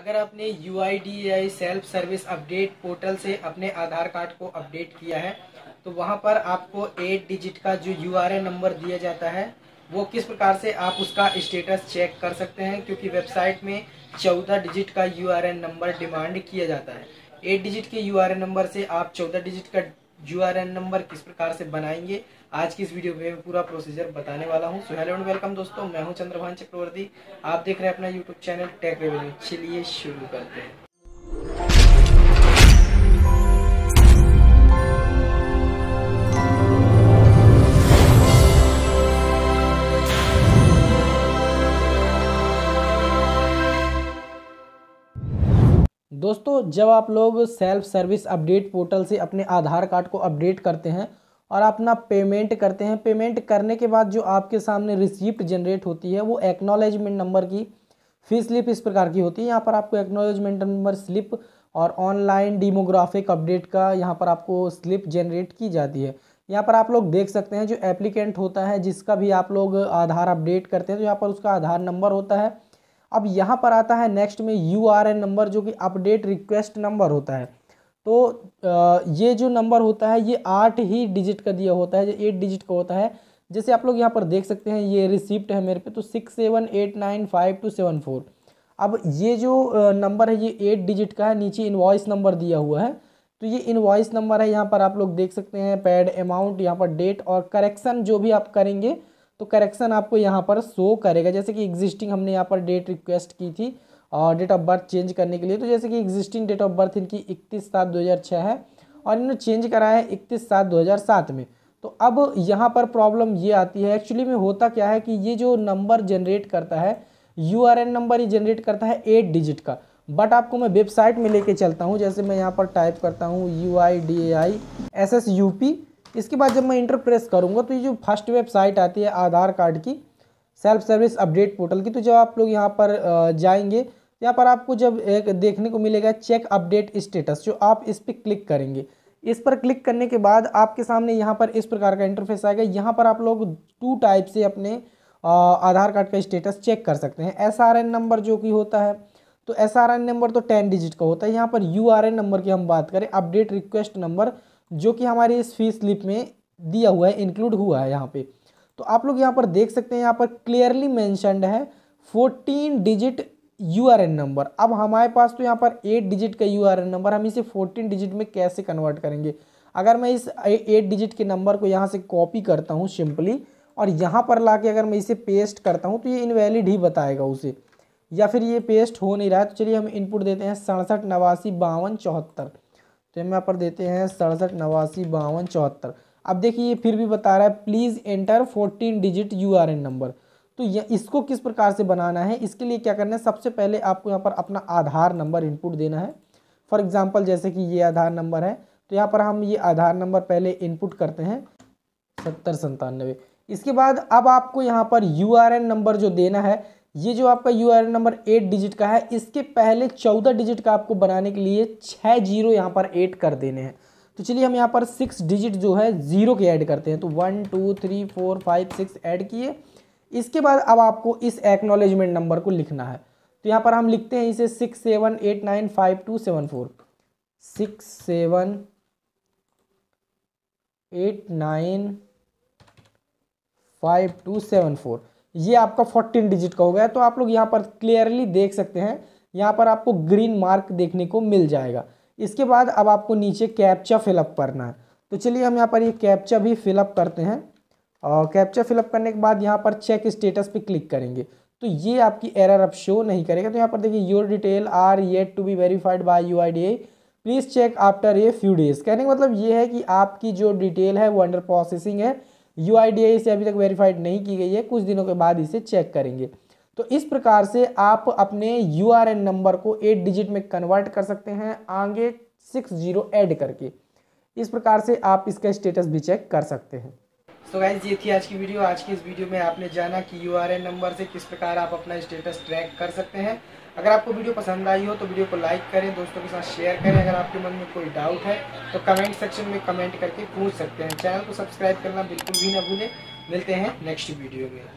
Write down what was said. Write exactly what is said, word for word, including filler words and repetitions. अगर आपने U I D A I self service update portal से अपने आधार कार्ड को अपडेट किया है तो वहां पर आपको एट डिजिट का जो यू आर एन नंबर दिया जाता है वो किस प्रकार से आप उसका स्टेटस चेक कर सकते हैं, क्योंकि वेबसाइट में चौदह डिजिट का U R N number demand किया जाता है। एट डिजिट के यू आर एन नंबर से आप चौदह डिजिट का यू आर एन नंबर किस प्रकार से बनाएंगे, आज की इस वीडियो में मैं पूरा प्रोसीजर बताने वाला हूं। सो हेलो एंड वेलकम दोस्तों, मैं हूं चंद्रभान चक्रवर्ती, आप देख रहे हैं अपना यूट्यूब चैनल टेक रेवेन्यू। चलिए शुरू करते हैं। दोस्तों, जब आप लोग सेल्फ सर्विस अपडेट पोर्टल से अपने आधार कार्ड को अपडेट करते हैं और अपना पेमेंट करते हैं, पेमेंट करने के बाद जो आपके सामने रिसिप्ट जनरेट होती है वो एक्नॉलेजमेंट नंबर की फी स्लिप इस प्रकार की होती है। यहाँ पर आपको एक्नॉलेजमेंट नंबर स्लिप और ऑनलाइन डीमोग्राफिक अपडेट का यहाँ पर आपको स्लिप जनरेट की जाती है। यहाँ पर आप लोग देख सकते हैं जो एप्लीकेंट होता है जिसका भी आप लोग आधार अपडेट करते हैं तो यहाँ पर उसका आधार नंबर होता है। अब यहाँ पर आता है नेक्स्ट में यू आर एन नंबर जो कि अपडेट रिक्वेस्ट नंबर होता है। तो ये जो नंबर होता है ये आठ ही डिजिट का दिया होता है, जो एट डिजिट का होता है। जैसे आप लोग यहाँ पर देख सकते हैं ये रिसिप्ट है मेरे पे, तो six seven eight nine five two seven four. अब ये जो नंबर है ये एट डिजिट का है, नीचे इन्वॉइस नंबर दिया हुआ है तो ये इन्वॉइस नंबर है। यहाँ पर आप लोग देख सकते हैं पेड अमाउंट, यहाँ पर डेट और करेक्शन जो भी आप करेंगे तो करेक्शन आपको यहाँ पर शो करेगा। जैसे कि एग्जिस्टिंग हमने यहाँ पर डेट रिक्वेस्ट की थी और डेट ऑफ बर्थ चेंज करने के लिए, तो जैसे कि एग्जिस्टिंग डेट ऑफ बर्थ इनकी इकतीस सात दो हज़ार छः है और इन्होंने चेंज कराया है इकतीस सात दो हज़ार सात में। तो अब यहाँ पर प्रॉब्लम ये आती है, एक्चुअली में होता क्या है कि ये जो नंबर जनरेट करता है यू आर एन नंबर ये जनरेट करता है एट डिजिट का, बट आपको मैं वेबसाइट में लेके चलता हूँ। जैसे मैं यहाँ पर टाइप करता हूँ U I D A I S S U P, इसके बाद जब मैं इंटर प्रेस करूँगा तो ये जो फर्स्ट वेबसाइट आती है आधार कार्ड की सेल्फ सर्विस अपडेट पोर्टल की, तो जब आप लोग यहाँ पर जाएंगे यहाँ पर आपको जब एक देखने को मिलेगा चेक अपडेट स्टेटस, जो आप इस पर क्लिक करेंगे। इस पर क्लिक करने के बाद आपके सामने यहाँ पर इस प्रकार का इंटरफेस आएगा। यहाँ पर आप लोग टू टाइप से अपने आधार कार्ड का स्टेटस चेक कर सकते हैं। एस आर एन नंबर जो कि होता है, तो एस आर एन नंबर तो टेन डिजिट का होता है। यहाँ पर यू आर एन नंबर की हम बात करें, अपडेट रिक्वेस्ट नंबर जो कि हमारी इस फी स्लिप में दिया हुआ है, इंक्लूड हुआ है यहाँ पे। तो आप लोग यहाँ पर देख सकते हैं यहाँ पर क्लियरली मेंशनड है fourteen digit U R N number. अब हमारे पास तो यहाँ पर एट डिजिट का यू आर एन नंबर, हम इसे फोर्टीन डिजिट में कैसे कन्वर्ट करेंगे। अगर मैं इस एट डिजिट के नंबर को यहाँ से कॉपी करता हूँ सिंपली और यहाँ पर ला के अगर मैं इसे पेस्ट करता हूँ तो ये इनवैलिड ही बताएगा उसे, या फिर ये पेस्ट हो नहीं रहा है। तो चलिए हम इनपुट देते हैं सड़सठ नवासी बावन चौहत्तर, तो हम यहाँ पर देते हैं सड़सठ नवासी बावन चौहत्तर। अब देखिए ये फिर भी बता रहा है please enter fourteen digit U R N number. तो ये इसको किस प्रकार से बनाना है, इसके लिए क्या करना है, सबसे पहले आपको यहाँ पर अपना आधार नंबर इनपुट देना है। फॉर एग्जांपल जैसे कि ये आधार नंबर है तो यहाँ पर हम ये आधार नंबर पहले इनपुट करते हैं सत्तर संतानवे। इसके बाद अब आपको यहाँ पर यू आर एन नंबर जो देना है, ये जो आपका U R N number eight digit का है, इसके पहले चौदह डिजिट का आपको बनाने के लिए छः जीरो यहाँ पर एड कर देने हैं। तो चलिए हम यहाँ पर सिक्स डिजिट जो है जीरो के ऐड करते हैं, तो one two three four five six add किए। इसके बाद अब आपको इस एक्नॉलेजमेंट नंबर को लिखना है, तो यहाँ पर हम लिखते हैं इसे six seven eight nine five two seven four six seven eight nine five two seven four. ये आपका फोर्टीन डिजिट का हो गया। तो आप लोग यहाँ पर क्लियरली देख सकते हैं, यहाँ पर आपको ग्रीन मार्क देखने को मिल जाएगा। इसके बाद अब आपको नीचे कैप्चा फिलअप करना है, तो चलिए हम यहाँ पर ये कैप्चा भी फिलअप करते हैं। और कैप्चा फिलअप करने के बाद यहाँ पर चेक स्टेटस पे क्लिक करेंगे तो ये आपकी एरर अब शो नहीं करेगा। तो यहाँ पर देखिए your detail are yet to be verified by U I D I please check after a few days. कहने का मतलब ये है कि आपकी जो डिटेल है वो अंडर प्रोसेसिंग है, U I D A I अभी तक वेरीफाइड नहीं की गई है, कुछ दिनों के बाद इसे चेक करेंगे। तो इस प्रकार से आप अपने यू आर एन नंबर को एट डिजिट में कन्वर्ट कर सकते हैं आगे सिक्स जीरो ऐड करके। इस प्रकार से आप इसका स्टेटस भी चेक कर सकते हैं। तो गाइस ये थी आज की वीडियो। आज की इस वीडियो में आपने जाना कि यू आर एन नंबर से किस प्रकार आप अपना स्टेटस ट्रैक कर सकते हैं। अगर आपको वीडियो पसंद आई हो तो वीडियो को लाइक करें, दोस्तों के साथ शेयर करें। अगर आपके मन में कोई डाउट है तो कमेंट सेक्शन में कमेंट करके पूछ सकते हैं। चैनल को सब्सक्राइब करना बिल्कुल भी ना भूलें। मिलते हैं नेक्स्ट वीडियो में।